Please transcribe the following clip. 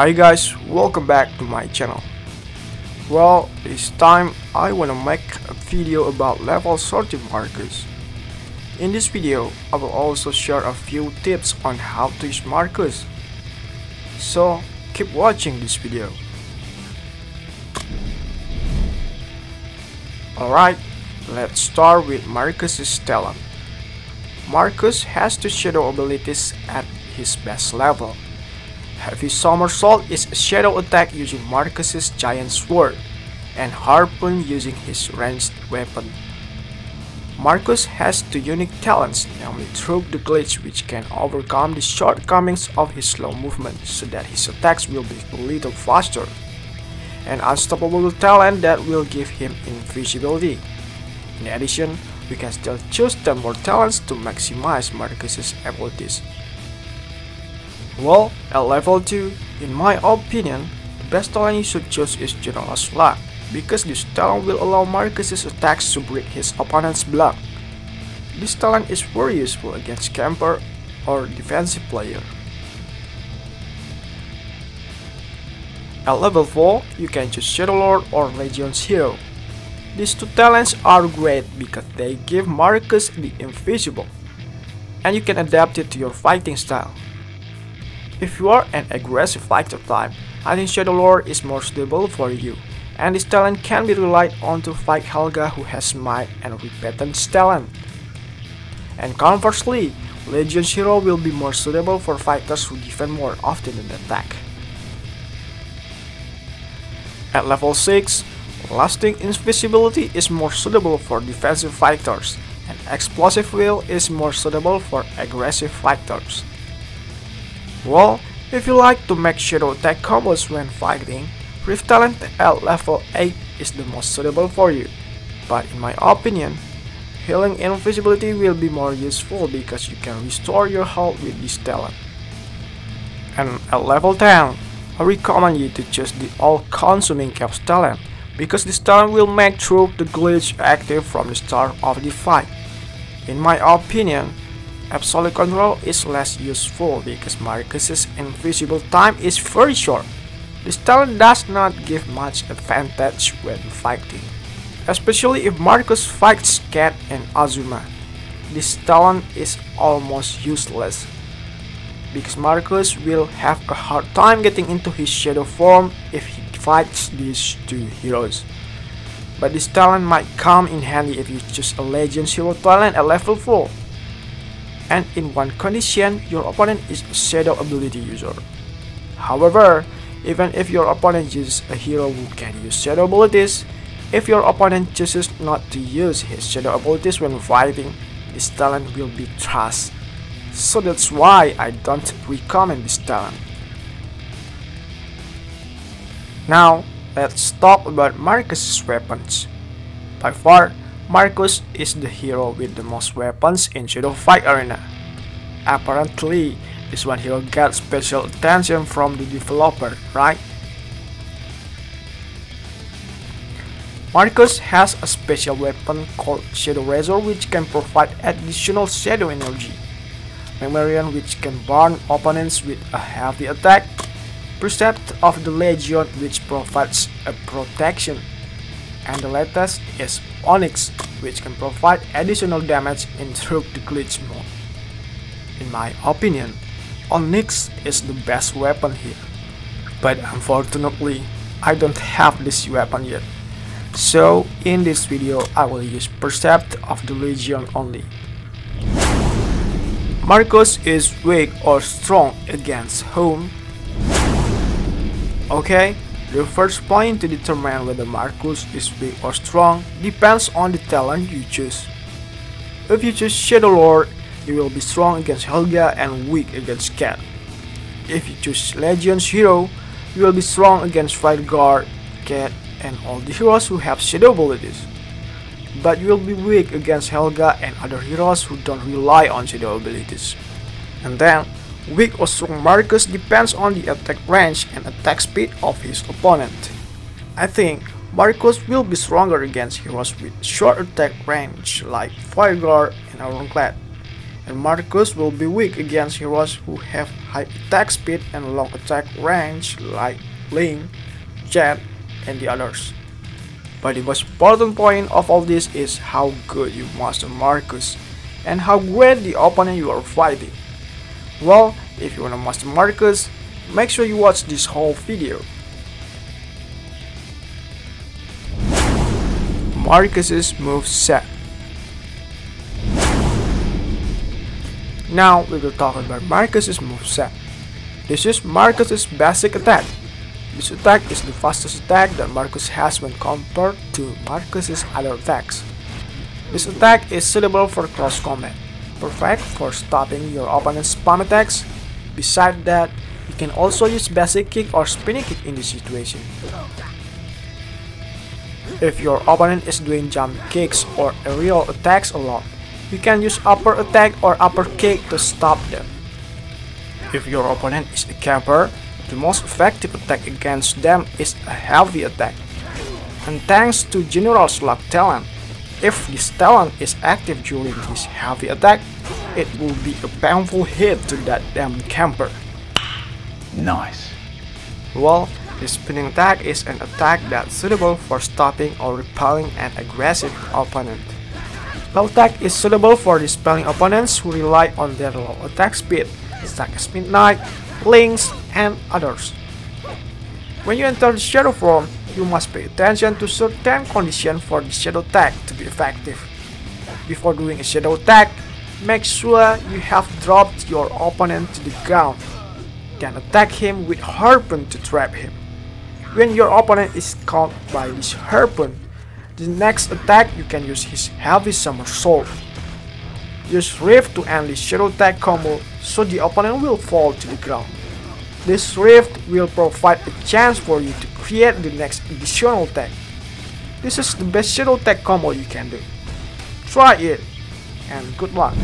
Hi guys, welcome back to my channel. Well, this time I wanna make a video about level 30 Marcus. In this video, I will also share a few tips on how to use Marcus. So, keep watching this video. Alright, let's start with Marcus's talent. Marcus has two shadow abilities at his best level. Heavy Somersault is a shadow attack using Marcus's giant sword, and Harpoon using his ranged weapon. Marcus has two unique talents, namely Troop the Glitch, which can overcome the shortcomings of his slow movement so that his attacks will be a little faster, and Unstoppable talent that will give him invisibility. In addition, we can still choose 10 more talents to maximize Marcus's abilities. Well, at level 2, in my opinion, the best talent you should choose is General's Luck, because this talent will allow Marcus's attacks to break his opponent's block. This talent is very useful against Camper or defensive player. At level 4, you can choose Shadow Lord or Legion's Hero. These two talents are great because they give Marcus the invisible, and you can adapt it to your fighting style. If you are an aggressive fighter type, I think Shadow Lord is more suitable for you, and this talent can be relied on to fight Helga, who has might and repentance talent. And conversely, Legion's Hero will be more suitable for fighters who defend more often than attack. At level 6, Lasting Invisibility is more suitable for defensive fighters, and Explosive Wheel is more suitable for aggressive fighters. Well, if you like to make shadow attack combos when fighting, Rift talent at level 8 is the most suitable for you, but in my opinion, Healing Invisibility will be more useful because you can restore your health with this talent. And at level 10, I recommend you to choose the all-consuming caps talent, because this talent will make Troop the Glitch active from the start of the fight. In my opinion, Absolute Control is less useful because Marcus's invisible time is very short. This talent does not give much advantage when fighting, especially if Marcus fights Cat and Azuma. This talent is almost useless because Marcus will have a hard time getting into his shadow form if he fights these two heroes. But this talent might come in handy if you choose a Legion's Hero talent at level 4. And in one condition, your opponent is a shadow ability user. However, even if your opponent uses a hero who can use shadow abilities, if your opponent chooses not to use his shadow abilities when fighting, this talent will be trashed. So that's why I don't recommend this talent. Now, let's talk about Marcus's weapons. By far, Marcus is the hero with the most weapons in Shadow Fight Arena. Apparently, this one hero got special attention from the developer, right? Marcus has a special weapon called Shadow Razor, which can provide additional shadow energy. Magmarion, which can burn opponents with a heavy attack. Precept of the Legion, which provides a protection. And the latest is Onyx, which can provide additional damage in Troop the Glitch mode. In my opinion, Onyx is the best weapon here, but unfortunately, I don't have this weapon yet. So in this video, I will use Precept of the Legion only. Marcus is weak or strong against whom? Okay. The first point to determine whether Marcus is weak or strong depends on the talent you choose. If you choose Shadow Lord, you will be strong against Helga and weak against Cat. If you choose Legion's Hero, you will be strong against Fireguard, Cat, and all the heroes who have shadow abilities. But you will be weak against Helga and other heroes who don't rely on shadow abilities. And then, weak or strong Marcus depends on the attack range and attack speed of his opponent. I think Marcus will be stronger against heroes with short attack range like Fireguard and Ironclad, and Marcus will be weak against heroes who have high attack speed and long attack range like Ling, Jet, and the others. But the most important point of all this is how good you master Marcus and how great the opponent you are fighting. Well, if you wanna master Marcus, make sure you watch this whole video. Marcus's moveset. Now we will talk about Marcus's moveset. This is Marcus's basic attack. This attack is the fastest attack that Marcus has when compared to Marcus's other attacks. This attack is suitable for close combat, perfect for stopping your opponent's spam attacks. Besides that, you can also use basic kick or spinning kick in this situation. If your opponent is doing jump kicks or aerial attacks a lot, you can use upper attack or upper kick to stop them. If your opponent is a camper, the most effective attack against them is a heavy attack. And thanks to General's Luck talent, if this talent is active during this heavy attack, it will be a painful hit to that damn camper. Nice. Well, this spinning attack is an attack that's suitable for stopping or repelling an aggressive opponent. Low attack is suitable for dispelling opponents who rely on their low attack speed, such as Midnight, Lynx, and others. When you enter the shadow form, you must pay attention to certain conditions for the shadow attack to be effective. Before doing a shadow attack, make sure you have dropped your opponent to the ground, then attack him with Harpoon to trap him. When your opponent is caught by this Harpoon, the next attack you can use his Heavy Somersault. Use Rift to end the shadow attack combo so the opponent will fall to the ground. This Rift will provide a chance for you to create the next additional attack. This is the best shadow attack combo you can do. Try it and good luck.